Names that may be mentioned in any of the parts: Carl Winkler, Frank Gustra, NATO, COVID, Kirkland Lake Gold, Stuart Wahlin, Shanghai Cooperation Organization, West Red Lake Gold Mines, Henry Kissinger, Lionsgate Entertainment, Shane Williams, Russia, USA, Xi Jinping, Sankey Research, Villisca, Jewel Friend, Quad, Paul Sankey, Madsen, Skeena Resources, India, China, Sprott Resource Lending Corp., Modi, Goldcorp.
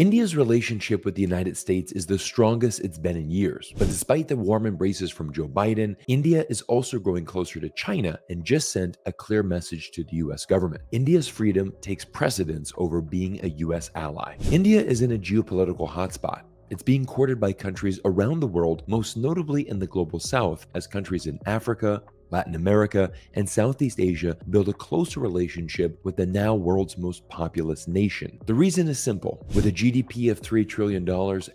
India's relationship with the United States is the strongest it's been in years, but despite the warm embraces from Joe Biden, India is also growing closer to China and just sent a clear message to the US government. India's freedom takes precedence over being a US ally. India is in a geopolitical hotspot. It's being courted by countries around the world, most notably in the global south, as countries in Africa, Latin America, and Southeast Asia build a closer relationship with the now world's most populous nation. The reason is simple. With a GDP of $3 trillion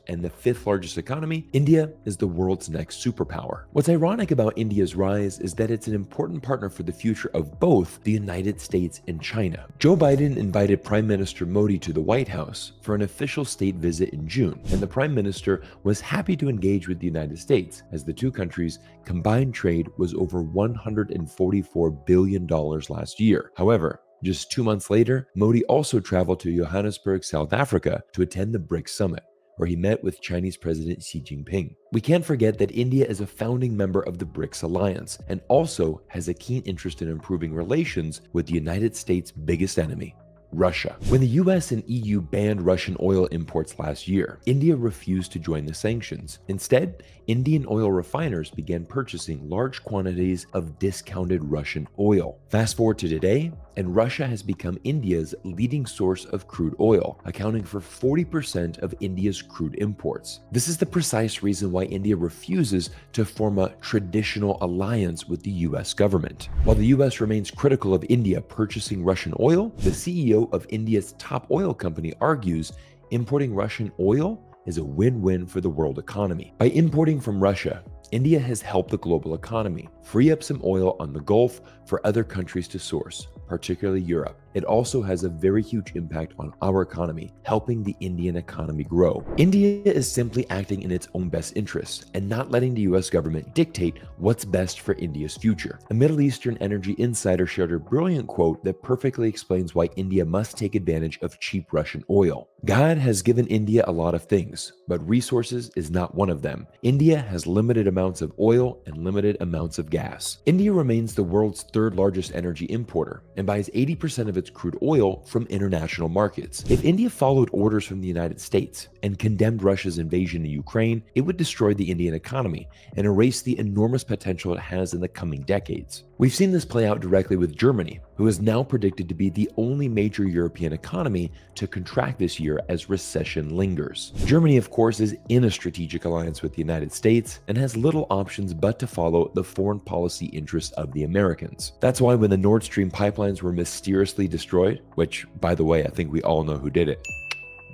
and the fifth largest economy, India is the world's next superpower. What's ironic about India's rise is that it's an important partner for the future of both the United States and China. Joe Biden invited Prime Minister Modi to the White House for an official state visit in June, and the Prime Minister was happy to engage with the United States, as the two countries' combined trade was over $144 billion last year. However, just 2 months later, Modi also traveled to Johannesburg, South Africa to attend the BRICS summit, where he met with Chinese President Xi Jinping. We can't forget that India is a founding member of the BRICS alliance and also has a keen interest in improving relations with the United States' biggest enemy, Russia. When the US and EU banned Russian oil imports last year, India refused to join the sanctions. Instead, Indian oil refiners began purchasing large quantities of discounted Russian oil. Fast forward to today, and Russia has become India's leading source of crude oil, accounting for 40% of India's crude imports. This is the precise reason why India refuses to form a traditional alliance with the US government. While the US remains critical of India purchasing Russian oil, the CEO of India's top oil company argues importing Russian oil is a win-win for the world economy. By importing from Russia, India has helped the global economy free up some oil on the Gulf for other countries to source, particularly Europe. It also has a very huge impact on our economy, helping the Indian economy grow. India is simply acting in its own best interests and not letting the US government dictate what's best for India's future. A Middle Eastern energy insider shared a brilliant quote that perfectly explains why India must take advantage of cheap Russian oil. God has given India a lot of things, but resources is not one of them. India has limited amounts of oil and limited amounts of gas. India remains the world's third largest energy importer and buys 80% of its crude oil from international markets. If India followed orders from the United States and condemned Russia's invasion of Ukraine, it would destroy the Indian economy and erase the enormous potential it has in the coming decades. We've seen this play out directly with Germany, who is now predicted to be the only major European economy to contract this year as recession lingers. Germany, of course, is in a strategic alliance with the United States and has little options but to follow the foreign policy interests of the Americans. That's why when the Nord Stream pipelines were mysteriously destroyed, which, by the way, I think we all know who did it,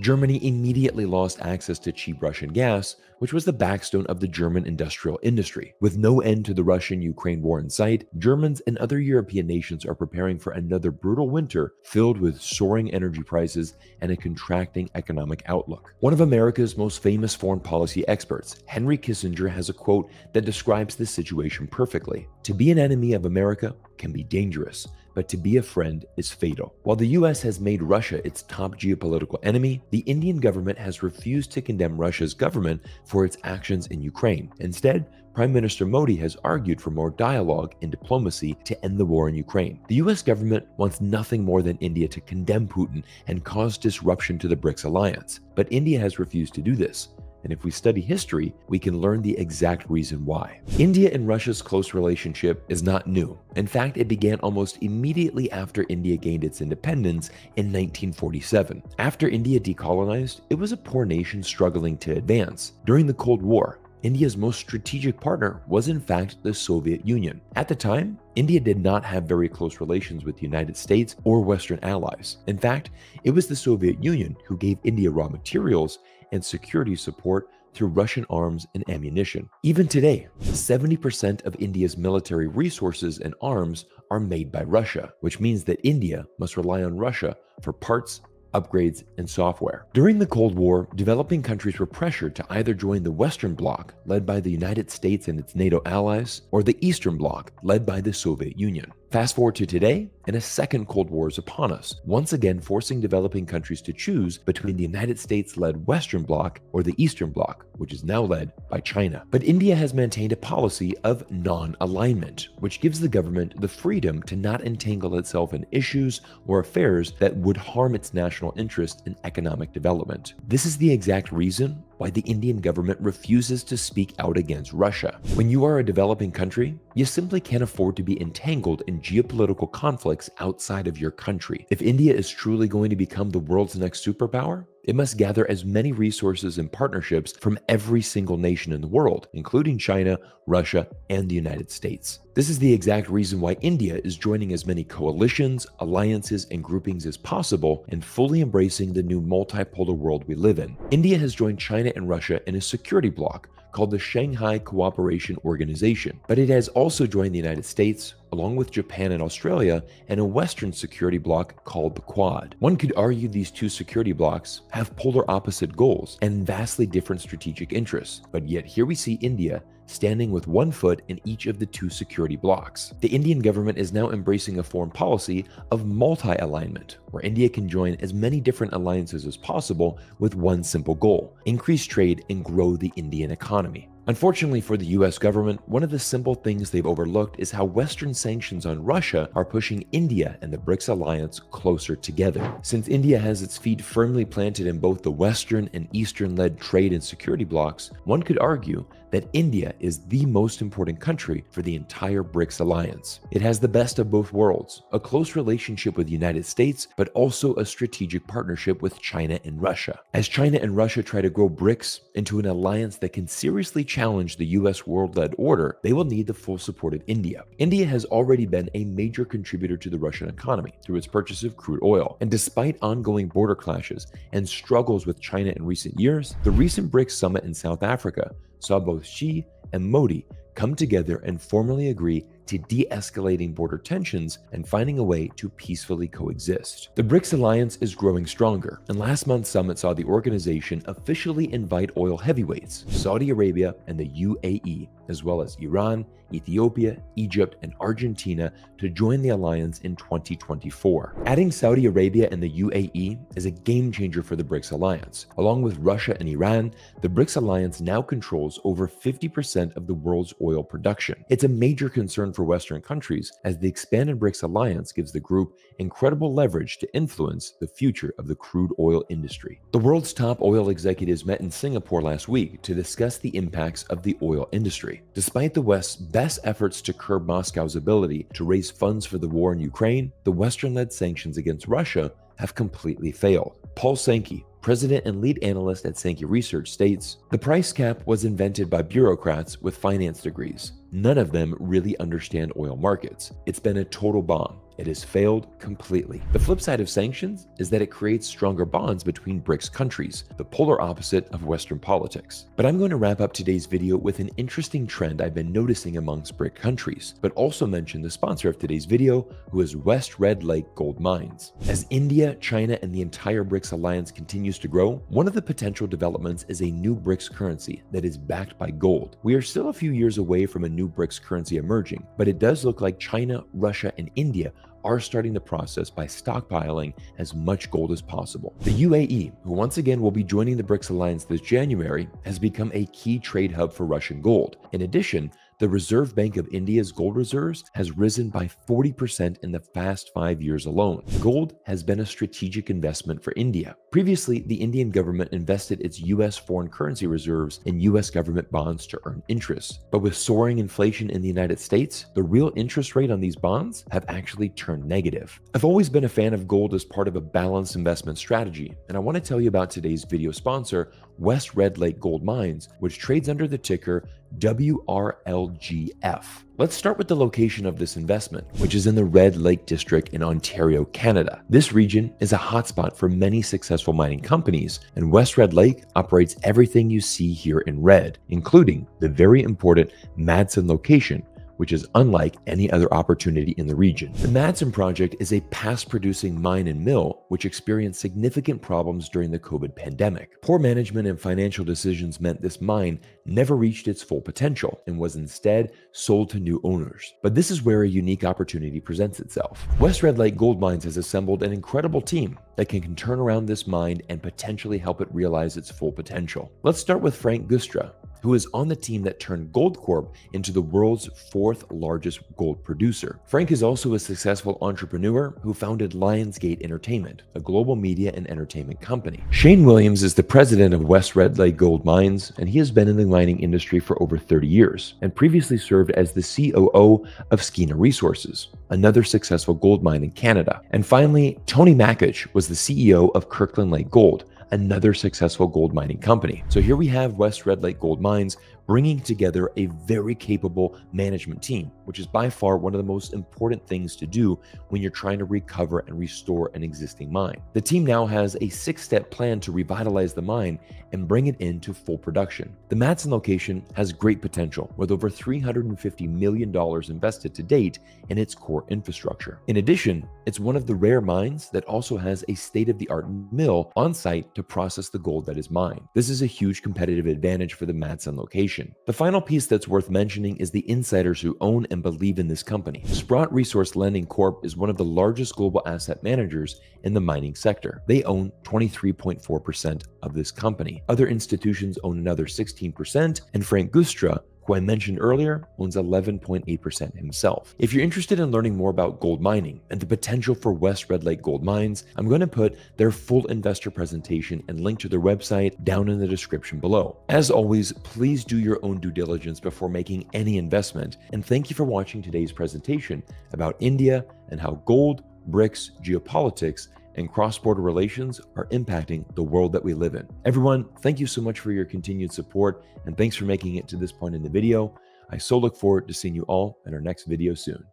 Germany immediately lost access to cheap Russian gas, which was the backbone of the German industrial industry. With no end to the Russian-Ukraine war in sight, Germans and other European nations are preparing for another brutal winter filled with soaring energy prices and a contracting economic outlook. One of America's most famous foreign policy experts, Henry Kissinger, has a quote that describes this situation perfectly. "To be an enemy of America can be dangerous, but to be a friend is fatal." While the US has made Russia its top geopolitical enemy, the Indian government has refused to condemn Russia's government for its actions in Ukraine. Instead, Prime Minister Modi has argued for more dialogue and diplomacy to end the war in Ukraine. The US government wants nothing more than India to condemn Putin and cause disruption to the BRICS alliance, but India has refused to do this. And if we study history, we can learn the exact reason why. India and Russia's close relationship is not new. In fact, it began almost immediately after India gained its independence in 1947. After India decolonized, it was a poor nation struggling to advance. During the Cold War, India's most strategic partner was in fact the Soviet Union. At the time, India did not have very close relations with the United States or Western allies. In fact, it was the Soviet Union who gave India raw materials and security support through Russian arms and ammunition. Even today, 70% of India's military resources and arms are made by Russia, which means that India must rely on Russia for parts, upgrades, and software. During the Cold War, developing countries were pressured to either join the Western Bloc, led by the United States and its NATO allies, or the Eastern Bloc, led by the Soviet Union. Fast forward to today, and a second Cold War is upon us, once again forcing developing countries to choose between the United States-led Western Bloc or the Eastern Bloc, which is now led by China. But India has maintained a policy of non-alignment, which gives the government the freedom to not entangle itself in issues or affairs that would harm its national interest in economic development. This is the exact reason why the Indian government refuses to speak out against Russia. When you are a developing country, you simply can't afford to be entangled in geopolitical conflicts outside of your country. If India is truly going to become the world's next superpower, it must gather as many resources and partnerships from every single nation in the world, including China, Russia, and the United States. This is the exact reason why India is joining as many coalitions, alliances, and groupings as possible and fully embracing the new multipolar world we live in. India has joined China and Russia in a security bloc called the Shanghai Cooperation Organization, but it has also joined the United States, along with Japan and Australia, and a Western security bloc called the Quad. One could argue these two security blocs have polar opposite goals and vastly different strategic interests, but yet here we see India standing with one foot in each of the two security blocs. The Indian government is now embracing a foreign policy of multi-alignment, where India can join as many different alliances as possible with one simple goal: increase trade and grow the Indian economy. Unfortunately for the US government, one of the simple things they've overlooked is how Western sanctions on Russia are pushing India and the BRICS alliance closer together. Since India has its feet firmly planted in both the Western and Eastern-led trade and security blocs, one could argue that India is the most important country for the entire BRICS alliance. It has the best of both worlds, a close relationship with the United States, but also a strategic partnership with China and Russia. As China and Russia try to grow BRICS into an alliance that can seriously challenge the US world-led order, they will need the full support of India. India has already been a major contributor to the Russian economy through its purchase of crude oil. And despite ongoing border clashes and struggles with China in recent years, the recent BRICS summit in South Africa saw both Xi and Modi come together and formally agree to de-escalating border tensions and finding a way to peacefully coexist. The BRICS alliance is growing stronger, and last month's summit saw the organization officially invite oil heavyweights, Saudi Arabia and the UAE, as well as Iran, Ethiopia, Egypt, and Argentina to join the alliance in 2024. Adding Saudi Arabia and the UAE is a game changer for the BRICS alliance. Along with Russia and Iran, the BRICS alliance now controls over 50% of the world's oil production. It's a major concern for Western countries, as the expanded BRICS alliance gives the group incredible leverage to influence the future of the crude oil industry. The world's top oil executives met in Singapore last week to discuss the impacts of the oil industry. Despite the West's best efforts to curb Moscow's ability to raise funds for the war in Ukraine, the Western-led sanctions against Russia have completely failed. Paul Sankey, president and lead analyst at Sankey Research, states, "The price cap was invented by bureaucrats with finance degrees. None of them really understand oil markets. It's been a total bomb. It has failed completely." The flip side of sanctions is that it creates stronger bonds between BRICS countries, the polar opposite of Western politics. But I'm going to wrap up today's video with an interesting trend I've been noticing amongst BRICS countries, but also mention the sponsor of today's video, who is West Red Lake Gold Mines. As India, China, and the entire BRICS alliance continues to grow, one of the potential developments is a new BRICS currency that is backed by gold. We are still a few years away from a new BRICS currency emerging, but it does look like China, Russia, and India are starting the process by stockpiling as much gold as possible. The UAE, who once again will be joining the BRICS alliance this January, has become a key trade hub for Russian gold. In addition, the Reserve Bank of India's gold reserves has risen by 40% in the past 5 years alone. Gold has been a strategic investment for India. Previously, the Indian government invested its US foreign currency reserves in US government bonds to earn interest. But with soaring inflation in the United States, the real interest rate on these bonds have actually turned negative. I've always been a fan of gold as part of a balanced investment strategy, and I want to tell you about today's video sponsor, West Red Lake Gold Mines, which trades under the ticker WRLGF. Let's start with the location of this investment, which is in the Red Lake District in Ontario, Canada. This region is a hotspot for many successful mining companies, and West Red Lake operates everything you see here in red, including the very important Madsen location, which is unlike any other opportunity in the region. The Madsen project is a past-producing mine and mill which experienced significant problems during the COVID pandemic. Poor management and financial decisions meant this mine never reached its full potential and was instead sold to new owners. But this is where a unique opportunity presents itself. West Red Lake Gold Mines has assembled an incredible team that can turn around this mine and potentially help it realize its full potential. Let's start with Frank Gustra, who is on the team that turned Goldcorp into the world's fourth largest gold producer. Frank is also a successful entrepreneur who founded Lionsgate Entertainment, a global media and entertainment company. Shane Williams is the president of West Red Lake Gold Mines, and he has been in the mining industry for over 30 years and previously served as the COO of Skeena Resources, another successful gold mine in Canada. And finally, Tony Makhich was the CEO of Kirkland Lake Gold, another successful gold mining company. So here we have West Red Lake Gold Mines bringing together a very capable management team, which is by far one of the most important things to do when you're trying to recover and restore an existing mine. The team now has a 6-step plan to revitalize the mine and bring it into full production. The Madsen location has great potential, with over $350 million invested to date in its core infrastructure. In addition, it's one of the rare mines that also has a state-of-the-art mill on site to process the gold that is mined. This is a huge competitive advantage for the Madsen location. The final piece that's worth mentioning is the insiders who own and believe in this company. Sprott Resource Lending Corp is one of the largest global asset managers in the mining sector. They own 23.4% of this company. Other institutions own another 16%, and Frank Gustra, who I mentioned earlier, owns 11.8% himself. If you're interested in learning more about gold mining and the potential for West Red Lake Gold Mines, I'm going to put their full investor presentation and link to their website down in the description below. As always, please do your own due diligence before making any investment, and thank you for watching today's presentation about India and how gold, BRICS, geopolitics, and cross-border relations are impacting the world that we live in. Everyone, thank you so much for your continued support, and thanks for making it to this point in the video. I so look forward to seeing you all in our next video soon.